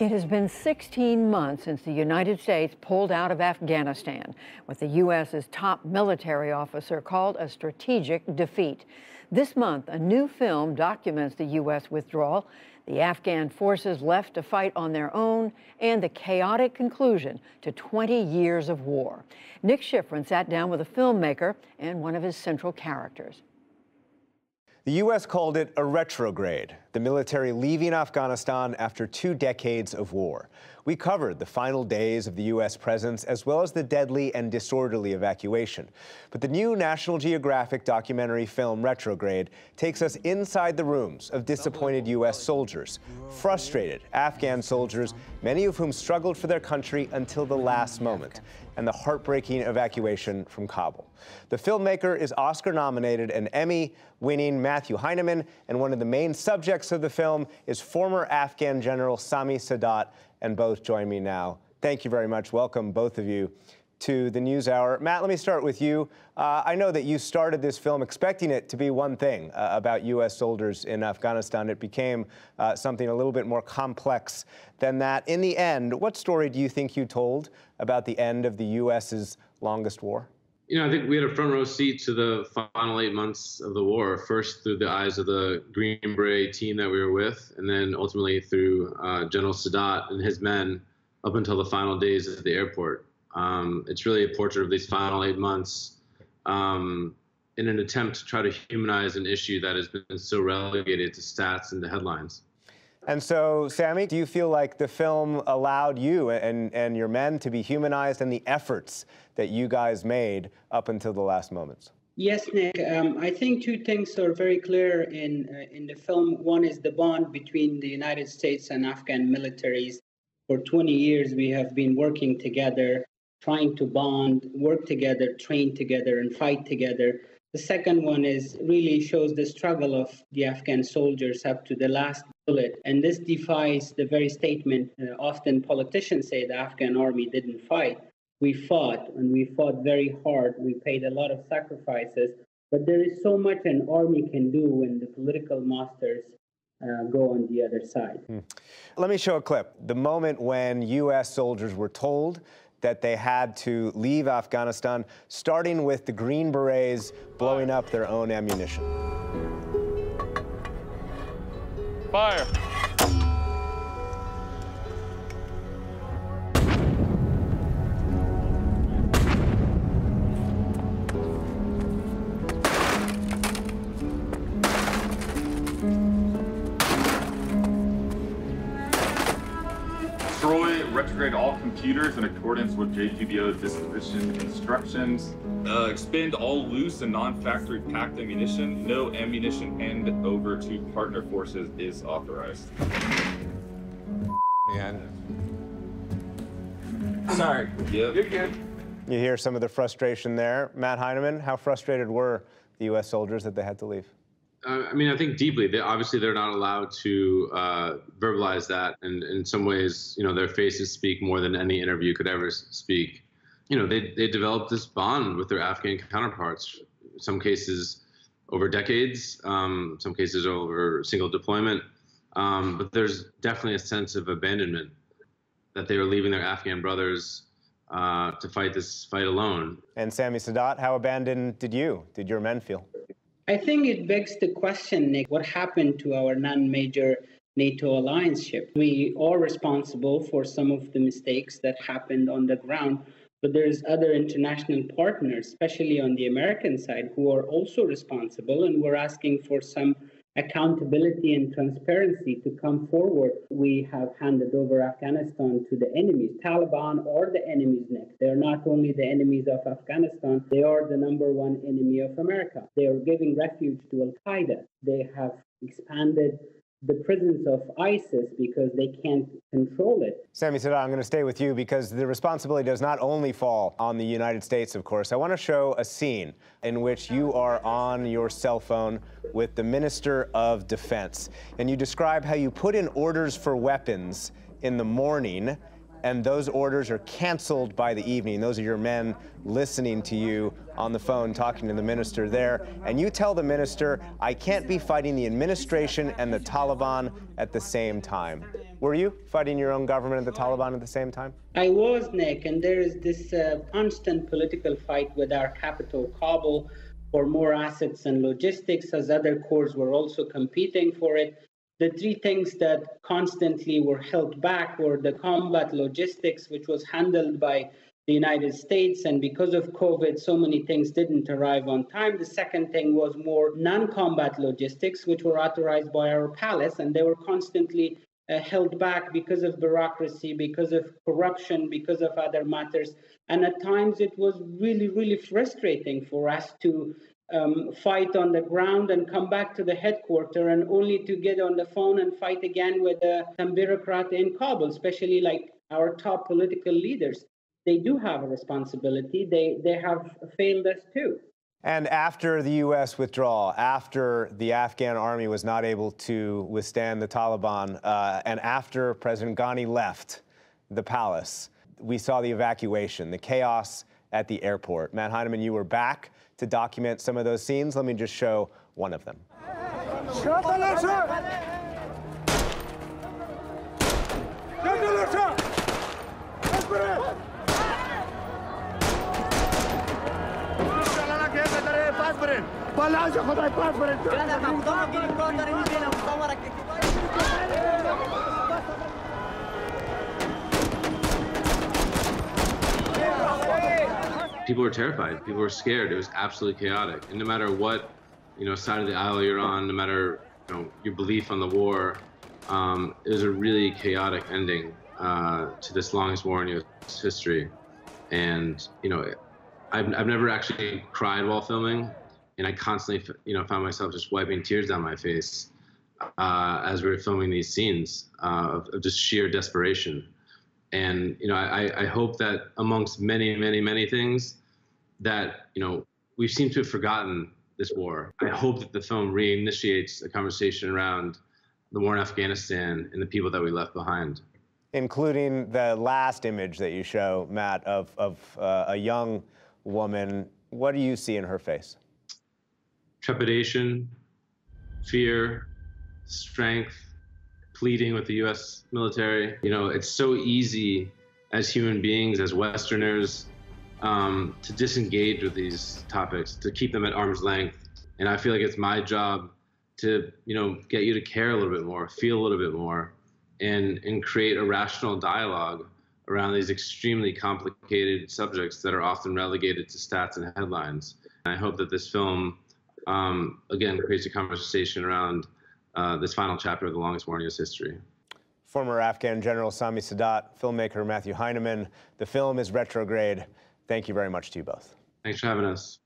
It has been 16 months since the United States pulled out of Afghanistan, what the U.S.'s top military officer called a strategic defeat. This month, a new film documents the U.S. withdrawal, the Afghan forces left to fight on their own, and the chaotic conclusion to 20 years of war. Nick Schifrin sat down with a filmmaker and one of his central characters. The U.S. called it a retrograde, the military leaving Afghanistan after 2 decades of war. We covered the final days of the U.S. presence as well as the deadly and disorderly evacuation. But the new National Geographic documentary film Retrograde takes us inside the rooms of disappointed U.S. soldiers, frustrated Afghan soldiers, many of whom struggled for their country until the last moment, and the heartbreaking evacuation from Kabul. The filmmaker is Oscar-nominated and Emmy-winning Matthew Heineman, and one of the main subjects of the film is former Afghan General Sami Sadat, and both join me now. Thank you very much. Welcome, both of you, to the NewsHour. Matt, let me start with you. I know that you started this film expecting it to be one thing about U.S. soldiers in Afghanistan. It became something a little bit more complex than that. In the end, what story do you think you told about the end of the U.S.'s longest war? You know, I think we had a front row seat to the final 8 months of the war, first through the eyes of the Green Beret team that we were with, and then ultimately through General Sadat and his men up until the final days at the airport. It's really a portrait of these final 8 months in an attempt to try to humanize an issue that has been so relegated to stats and the headlines. And so, Sami, do you feel like the film allowed you and your men to be humanized and the efforts that you guys made up until the last moments? Yes, Nick. I think two things are very clear in the film. One is the bond between the United States and Afghan militaries. For 20 years, we have been working together, trying to bond, work together, train together, and fight together. The second one is really shows the struggle of the Afghan soldiers up to the last bullet. And this defies the very statement often politicians say the Afghan army didn't fight. We fought, and we fought very hard. We paid a lot of sacrifices. But there is so much an army can do when the political masters go on the other side. Let me show a clip. The moment when U.S. soldiers were told that they had to leave Afghanistan, starting with the Green Berets blowing up their own ammunition. Fire. Retrograde all computers in accordance with JTBO disposition instructions. Expend all loose and non-factory packed ammunition. No ammunition handed over to partner forces is authorized. Sorry. Yep. You're good. You hear some of the frustration there. Matt Heineman, how frustrated were the U.S. soldiers that they had to leave? I mean, I think deeply. Obviously, they're not allowed to verbalize that. And in some ways, you know, their faces speak more than any interview could ever speak. You know, they developed this bond with their Afghan counterparts, some cases over decades, some cases over single deployment. But there's definitely a sense of abandonment that they were leaving their Afghan brothers to fight this fight alone. And Sami Sadat, how abandoned did your men feel? I think it begs the question, Nick, what happened to our non-major NATO alliance ship? We are responsible for some of the mistakes that happened on the ground, but there's other international partners, especially on the American side, who are also responsible, and we're asking for some accountability and transparency to come forward. We have handed over Afghanistan to the enemies. Taliban are the enemies, Nick. They are not only the enemies of Afghanistan, they are the #1 enemy of America. They are giving refuge to al-Qaeda. They have expanded the presence of ISIS because they can't control it. Sami Sadat, I'm going to stay with you because the responsibility does not only fall on the United States, of course. I want to show a scene in which you are on your cell phone with the Minister of Defense, and you describe how you put in orders for weapons in the morning, and those orders are canceled by the evening. Those are your men listening to you on the phone, talking to the minister there. And you tell the minister, I can't be fighting the administration and the Taliban at the same time. Were you fighting your own government and the Taliban at the same time? I was, Nick, and there is this constant political fight with our capital, Kabul, for more assets and logistics, as other cores were also competing for it. The three things that constantly were held back were the combat logistics, which was handled by the United States, and because of COVID, so many things didn't arrive on time. The second thing was more non-combat logistics, which were authorized by our palace, and they were constantly held back because of bureaucracy, because of corruption, because of other matters. And at times it was really, really frustrating for us to fight on the ground and come back to the headquarters and only to get on the phone and fight again with some bureaucrat in Kabul, especially like our top political leaders. They do have a responsibility. They have failed us too. And after the U.S. withdrawal, after the Afghan army was not able to withstand the Taliban, and after President Ghani left the palace, we saw the evacuation, the chaos at the airport. Matt Heineman, you were back to document some of those scenes. Let me just show one of them. People were terrified. People were scared. It was absolutely chaotic. And no matter what, you know, side of the aisle you're on, no matter, you know, your belief on the war, it was a really chaotic ending to this longest war in U.S. history. And you know, I've never actually cried while filming. And I constantly, you know, found myself just wiping tears down my face as we were filming these scenes of just sheer desperation. And, you know, I hope that amongst many, many, many things that, you know, we seem to have forgotten this war. I hope that the film reinitiates a conversation around the war in Afghanistan and the people that we left behind. Including the last image that you show, Matt, of a young woman. What do you see in her face? Trepidation, fear, strength, pleading with the U.S. military. You know, it's so easy as human beings, as Westerners, to disengage with these topics, to keep them at arm's length. And I feel like it's my job to, you know, get you to care a little bit more, feel a little bit more, and create a rational dialogue around these extremely complicated subjects that are often relegated to stats and headlines. And I hope that this film again, creates a conversation around this final chapter of the longest war in U.S. history. Former Afghan General Sami Sadat, filmmaker Matthew Heineman. The film is Retrograde. Thank you very much to you both. Thanks for having us.